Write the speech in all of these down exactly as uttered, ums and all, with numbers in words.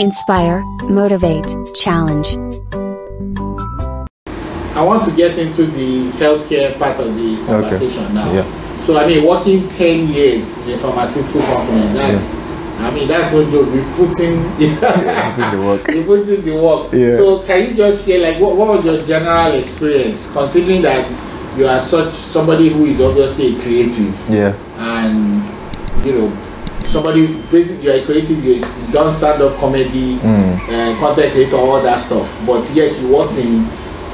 Inspire, motivate, challenge. I want to get into the healthcare part of the conversation okay. now. Yeah. So I mean, working ten years in a pharmaceutical company, that's, yeah. I mean, that's no joke. We put in the work. You put in the work. Yeah. So can you just share, like, what, what was your general experience, considering that you are such somebody who is obviously creative? Yeah. And, you know, somebody basically you are creative, you done stand-up comedy, mm. uh, content creator, all that stuff, but yet you worked in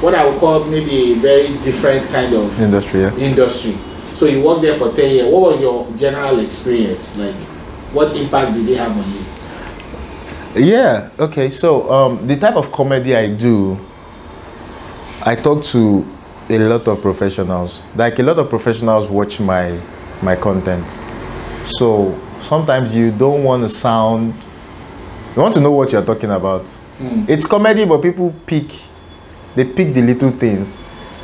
what I would call maybe a very different kind of industry. Yeah. Industry. So you worked there for ten years. What was your general experience like? What impact did they have on you? Yeah. Okay. So um, the type of comedy I do, I talk to a lot of professionals. Like a lot of professionals watch my my content. So sometimes you don't want to sound, you want to know what you're talking about. Mm. It's comedy, but people pick, they pick the little things.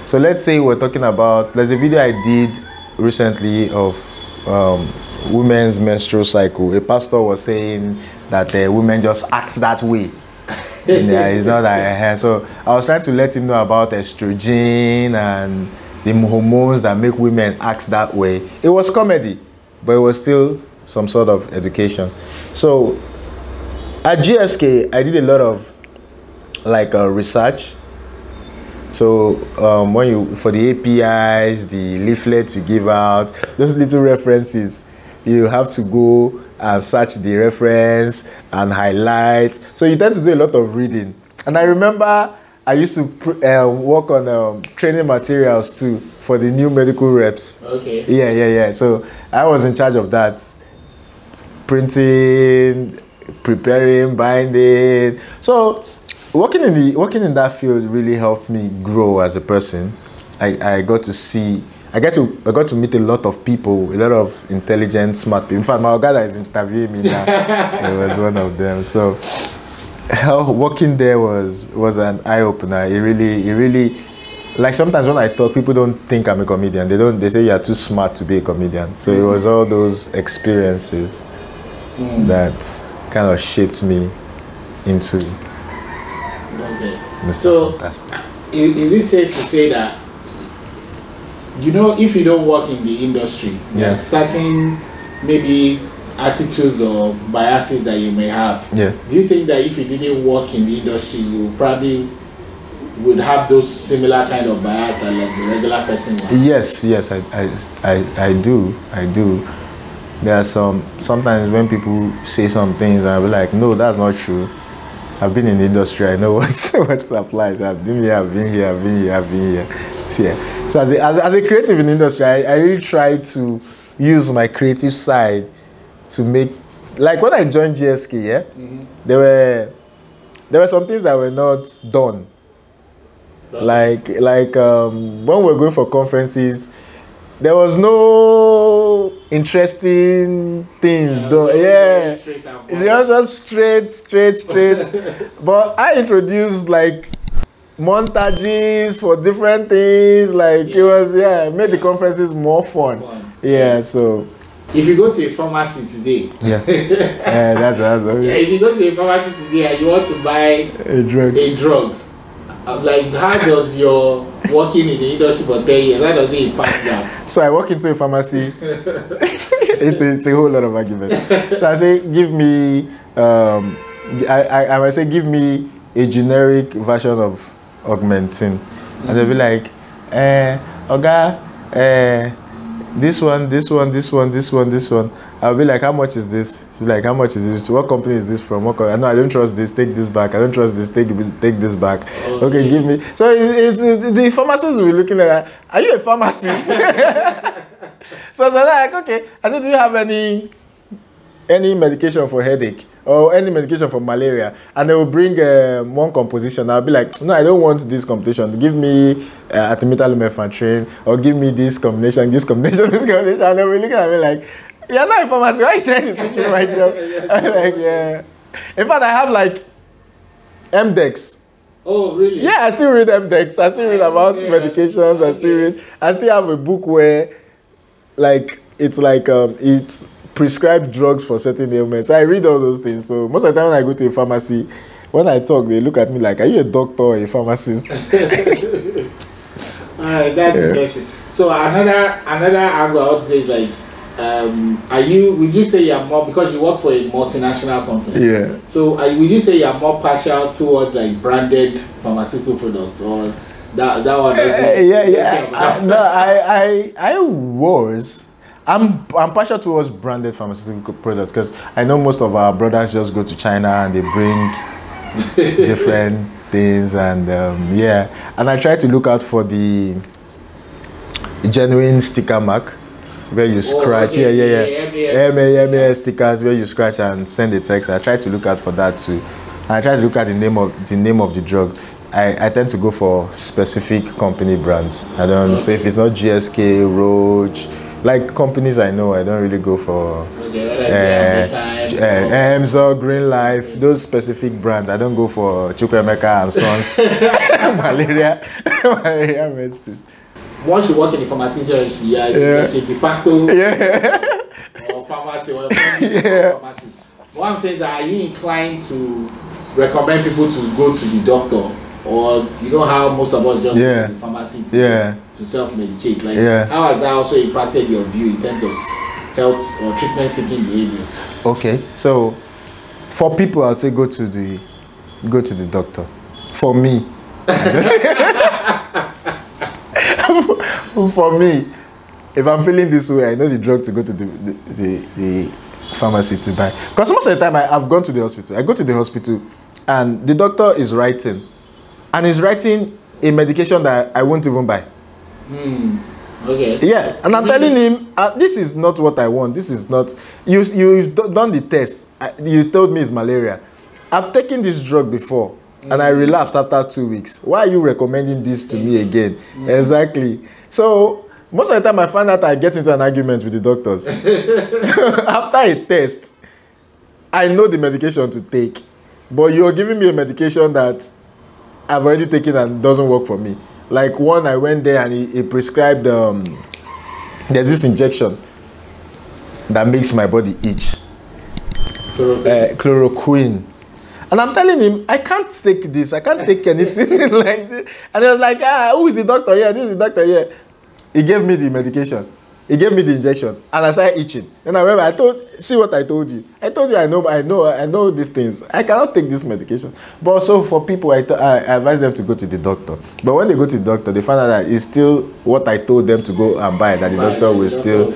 So let's say we're talking about, there's a video I did recently of um, women's menstrual cycle. A pastor was saying that uh, women just act that way. Yeah, it's not that. Uh, so I was trying to let him know about estrogen and the hormones that make women act that way. It was comedy, but it was still some sort of education. So at G S K, I did a lot of like uh, research. So um, when you for the A P Is, the leaflets you give out, those little references, you have to go and search the reference and highlight. So you tend to do a lot of reading. And I remember I used to pr uh, work on um, training materials too for the new medical reps. Okay. Yeah, yeah, yeah. So I was in charge of that. Printing, preparing, binding. So working in the working in that field really helped me grow as a person. I, I got to see, I got to I got to meet a lot of people, a lot of intelligent, smart people. In fact, my guy that is interviewing me now, it was one of them. So how working there was was an eye opener. It really it really like sometimes when I talk, people don't think I'm a comedian. They don't. They say you are too smart to be a comedian. So it was all those experiences. Mm. That kind of shaped me into. Okay. Mister So, Fantastic. Is it safe to say that, you know, if you don't work in the industry, yeah. there's certain maybe attitudes or biases that you may have? Yeah. Do you think that if you didn't work in the industry, you probably would have those similar kind of bias that like the regular person would have? Yes, yes, I, I, I, I do, I do. There are some, sometimes when people say some things, I'll be like, no, that's not true. I've been in the industry, I know what, what applies. I've been here, I've been here, I've been here, I've been here. So, yeah. So as, a, as, as a creative in the industry, I, I really try to use my creative side to make, like when I joined G S K, yeah, mm-hmm. there were there were some things that were not done. Right. Like, like um, when we were going for conferences, there was no interesting things, yeah, though. Yeah, straight down, it's just straight, straight, straight. But I introduced like montages for different things. Like yeah. it was, yeah, it made yeah. the conferences more fun. fun. Yeah, yeah. So if you go to a pharmacy today, yeah, yeah, that's that's okay. Yeah, if you go to a pharmacy today and you want to buy a drug, a drug. I'm like, how does your working in the industry for ten years, how does it impact that? So I walk into a pharmacy, it's, a, it's a whole lot of arguments. So I say, give me, um, I, I, I might say, give me a generic version of Augmentin. Mm-hmm. And they'll be like, eh, Oga, eh, this one, this one, this one, this one, this one. I'll be like, how much is this? She'll be like, how much is this? What company is this from? What company? I know I don't trust this. Take this back. I don't trust this. Take take this back. Okay, okay, give me. So it's, it's the pharmacists will be looking like that. Are you a pharmacist? So I was like, okay. I said, do you have any any medication for headache or any medication for malaria? And they will bring uh, one composition. I'll be like, no, I don't want this composition. Give me uh, artemether-lumefantrine or give me this combination, this combination, this combination. And they will look at me like, you're not a pharmacist. Why are you trying to teach me my job? I'm like, yeah. In fact, I have like M D X. Oh, really? Yeah, I still read M D X. I still read about yeah, medications. I still read. I still have a book where, like, it's like um, it prescribe drugs for certain ailments. I read all those things. So most of the time when I go to a pharmacy, when I talk, they look at me like, are you a doctor or a pharmacist? Alright, that's yeah. interesting. So another another angle I would say is like, um, are you? Would you say you're more, because you work for a multinational company? Yeah. So are, would you say you're more partial towards like branded pharmaceutical products, or that that one? Uh, yeah, yeah. I, no, I, I, I was. I'm I'm partial towards branded pharmaceutical products because I know most of our brothers just go to China and they bring different things, and um, yeah, and I try to look out for the genuine sticker mark where you scratch. Oh, okay. Yeah, yeah, yeah. M A M A S stickers where you scratch and send a text. I try to look out for that too. And I try to look at the name of the name of the drug. I, I tend to go for specific company brands. I don't. Okay. So if it's not G S K, Roach, like companies I know, I don't really go for okay, like uh, uh, so Green Life, those specific brands. I don't go for Chukameka and Sons, malaria, malaria medicine. Once you work in the pharmaceutical, you are yeah. like a de facto yeah. or pharmacy or yeah. pharmacy. What I'm saying is, are you inclined to recommend people to go to the doctor? Or you know how most of us just yeah. go to the pharmacy to, yeah. to self-medicate? Like, yeah. how has that also impacted your view in terms of health or treatment-seeking behavior? Okay, so for people, I'll say go to the go to the doctor. For me. For me, if I'm feeling this way, I know the drug to go to the, the, the, the pharmacy to buy. Because most of the time, I, I've gone to the hospital. I go to the hospital, and the doctor is writing. And he's writing a medication that I won't even buy. Hmm. Okay. Yeah, and I'm telling him, uh, this is not what I want. This is not... You, you've done the test. I, you told me it's malaria. I've taken this drug before. Mm-hmm. And I relapsed after two weeks. Why are you recommending this to me again? Mm-hmm. Exactly. So most of the time I find out I get into an argument with the doctors. After a test, I know the medication to take, but you're giving me a medication that I've already taken and doesn't work for me. Like one, I went there and he, he prescribed, um, there's this injection that makes my body itch. Chloroquine. Uh, chloroquine. And I'm telling him, I can't take this. I can't take anything like this. And he was like, ah, who is the doctor here? This is the doctor here. He gave me the medication. He gave me the injection. And I started itching. And I remember, I told, see what I told you. I told you I know, I know, I know these things. I cannot take this medication. But also for people, I, I advise them to go to the doctor. But when they go to the doctor, they find out that it's still what I told them to go and buy, that the but doctor will still...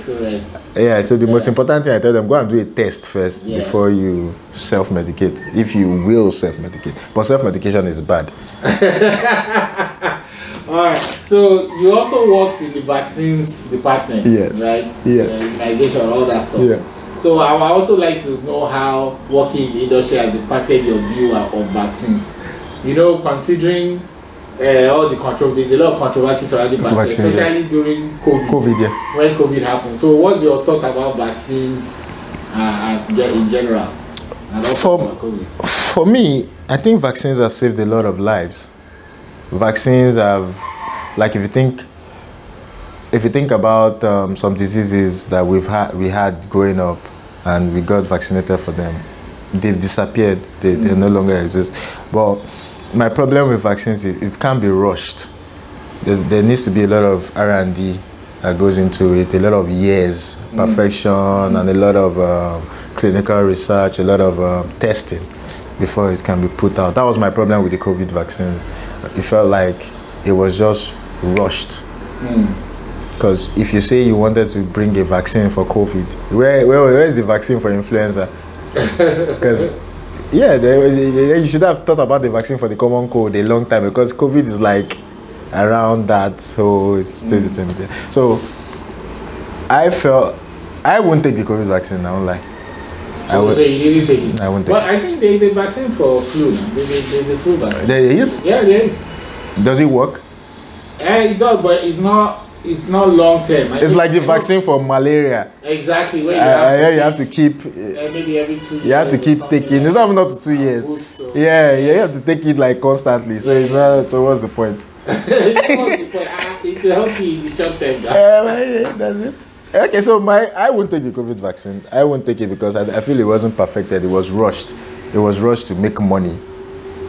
Yeah, so the yeah. most important thing I tell them, go and do a test first yeah. before you self-medicate, if you will self-medicate. But self-medication is bad. Alright, so you also worked in the vaccines department, yes. right? Yes. The organization, all that stuff. Yeah. So I would also like to know how working in the industry has impacted your view of vaccines. You know, considering uh, all the control, there's a lot of controversy surrounding vaccines, vaccines especially yeah. during COVID. COVID yeah. When COVID happened. So what's your thought about vaccines uh, in general? And also for, about COVID? For me, I think vaccines have saved a lot of lives. Vaccines have, like, if you think, if you think about um, some diseases that we've had, we had growing up, and we got vaccinated for them, they've disappeared. They, mm-hmm. they no longer exist. But my problem with vaccines is it can't be rushed. There's, there needs to be a lot of R and D that goes into it, a lot of years, perfection, mm-hmm. and a lot of uh, clinical research, a lot of uh, testing before it can be put out. That was my problem with the COVID vaccine. It felt like it was just rushed. Because mm. if you say you wanted to bring a vaccine for COVID, where where, where is the vaccine for influenza? Because yeah, there was, you should have thought about the vaccine for the common cold a long time, because COVID is like around that, so it's still mm. the same thing. So I felt I won't take the COVID vaccine. I won't lie. I would, so you didn't take it? I won't take well, it. Well, I think there is a vaccine for flu. There is, there is a flu vaccine. There is? Yeah, there is. Does it work? Yeah, it does, but it's not, it's not long term. I it's like the I vaccine know. for malaria. Exactly. Where you, uh, have, yeah, to you have to keep... Uh, maybe every two years. You have to keep taking... Like it's not even up to two years. Yeah, yeah, you have to take it like constantly. So, yeah. it's not, so what's the point? What's the point? It will help you in the short term. That's it. Okay, so my I won't take the COVID vaccine. I won't take it because I, I feel it wasn't perfected. It was rushed. It was rushed to make money.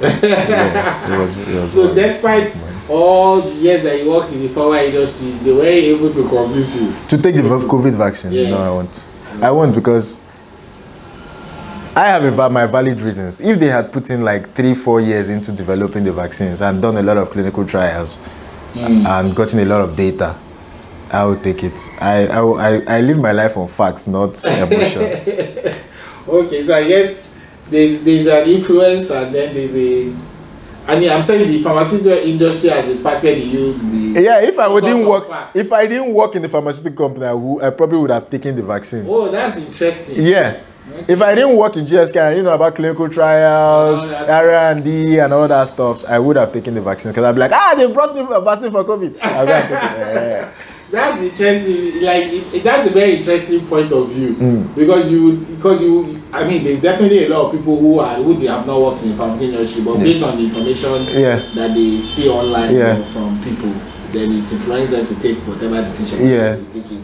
yeah, it was, it was so despite all the years that you work in the power industry, they were able to convince you to take the COVID vaccine. Yeah. No, I won't. I won't because I have a, my valid reasons. If they had put in like three, four years into developing the vaccines and done a lot of clinical trials mm. and gotten a lot of data, I would take it. I I I, I live my life on facts, not emotions. Okay, so I guess there's there's an influence, and then there's a. I mean, I'm saying the pharmaceutical industry has impacted you. The yeah, if I wouldn't work, facts. if I didn't work in the pharmaceutical company, I, would, I probably would have taken the vaccine. Oh, that's interesting. Yeah. Okay. If I didn't work in G S K, and you know about clinical trials, R and D, and all that stuff, I would have taken the vaccine because I'd be like, ah, they brought me a vaccine for COVID. I'd be like, yeah, yeah. That's interesting. Like it, it, that's a very interesting point of view mm. because you, because you, I mean, there's definitely a lot of people who are who they have not worked in the pharmaceutical industry, but yeah. based on the information yeah. that they see online yeah. you know, from people, then it influences them to take whatever decision yeah. they take it,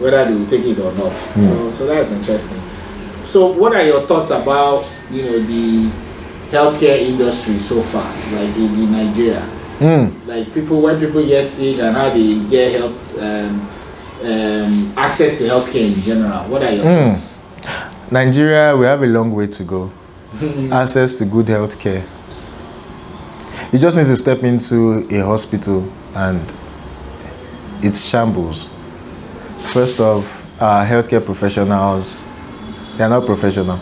whether they will take it or not. Mm. So, so that's interesting. So, what are your thoughts about you know the healthcare industry so far, like in, in Nigeria? Mm. Like people, when people get sick and how they get health um, um, access to healthcare in general, what are your mm. thoughts? Nigeria, we have a long way to go. Access to good healthcare. You just need to step into a hospital and it's shambles. First off, our healthcare professionals, they are not professional.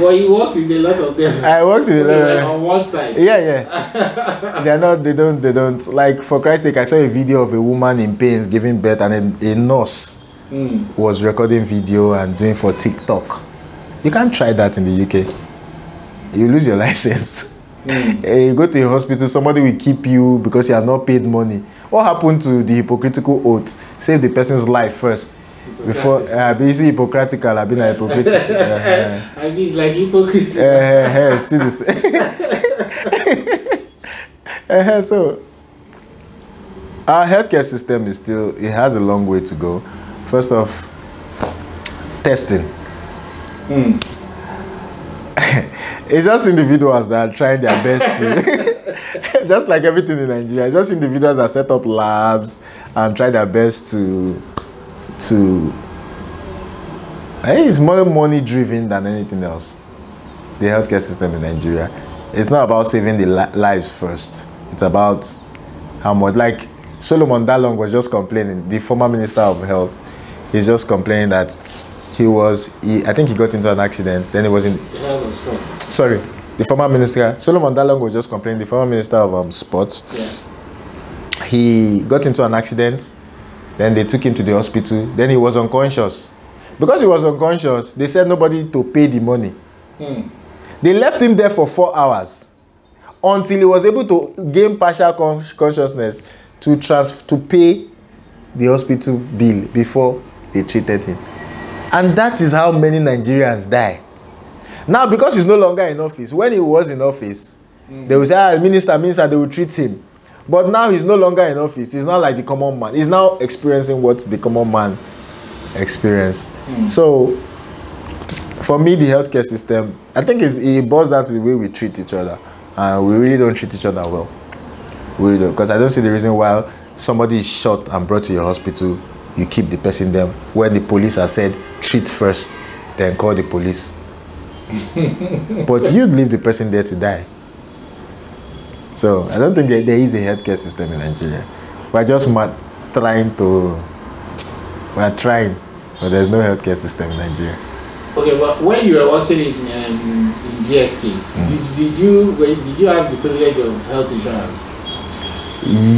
Well, you worked with a lot of them. I worked with a lot of them. On one side. Yeah, yeah. They're not, they don't, they don't. Like, for Christ's sake, I saw a video of a woman in pains giving birth and a, a nurse mm. was recording video and doing for TikTok. You can't try that in the U K. You lose your license. Mm. You go to a hospital, somebody will keep you because you have not paid money. What happened to the hypocritical oath? Save the person's life first. Before I've been hypocritical, I've been a hypocrite. I've been like hypocrisy. Uh, still the same. uh, so, our healthcare system is still, it has a long way to go. First off, testing. Mm. It's just individuals that are trying their best to, just like everything in Nigeria, it's just individuals that set up labs and try their best to. to I think it's more money driven than anything else. The healthcare system in Nigeria, it's not about saving the li lives first. It's about how much. Like Solomon Dalong was just complaining, the former minister of health, he's just complaining that he was he, I think he got into an accident, then he was in yeah, sorry the former minister Solomon Dalong was just complaining, the former minister of um, sports, yeah. he got into an accident. Then they took him to the hospital. Then he was unconscious. Because he was unconscious, they said nobody to pay the money. Hmm. They left him there for four hours until he was able to gain partial con consciousness to trans to pay the hospital bill before they treated him. And that is how many Nigerians die. Now, because he's no longer in office, when he was in office, hmm. they would say, ah, minister, minister, they would treat him. But now he's no longer in office. He's not like the common man. He's now experiencing what the common man experienced. Mm. So, for me, the healthcare system, I think it's, it boils down to the way we treat each other. Uh, we really don't treat each other well. We really don't. Because I don't see the reason why somebody is shot and brought to your hospital, you keep the person there. When the police are said, treat first, then call the police. But you'd leave the person there to die. So I don't think there, there is a healthcare system in Nigeria. We're just trying to, we're trying, but there's no healthcare system in Nigeria. Okay, but when you were working in, um, in G S K, mm. did, did you did you have the privilege of health insurance?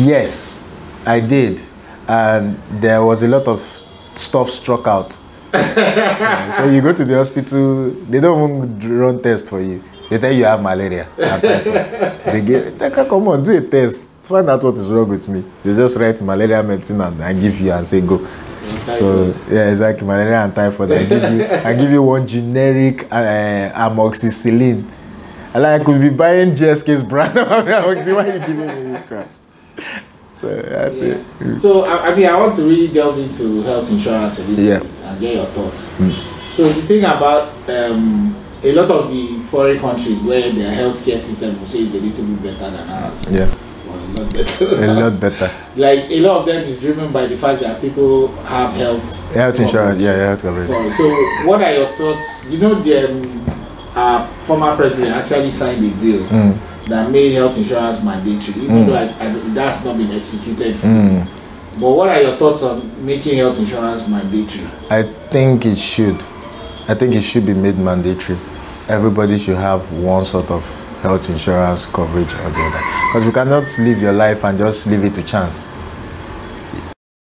Yes, I did, and there was a lot of stuff struck out. Yeah, so you go to the hospital, they don't even run tests for you. They tell you have malaria. They get, they can come on, do a test, find out what is wrong with me. They just write malaria medicine and, and give you and say go. And so yeah, exactly, malaria and typhoid. I give you, I give you one generic uh, amoxicillin. And like, I could be buying G S K's brand of amoxicillin. Why are you giving me this crap? So that's yeah. it. So I, I mean, I want to really delve into health insurance a little yeah. bit and get your thoughts. Mm. So the thing about um, a lot of the foreign countries where their healthcare system will say is a little bit better than ours. Yeah. Well, a lot better. A lot better. Like a lot of them is driven by the fact that people have health. Health insurance, yeah, health coverage. So what are your thoughts? You know, the um, uh, former president actually signed a bill. Mm. That made health insurance mandatory, even mm. though I, I, that's not been executed fully. Mm. But what are your thoughts on making health insurance mandatory? I think it should. I think it should be made mandatory. Everybody should have one sort of health insurance coverage or the other. Because you cannot live your life and just leave it to chance.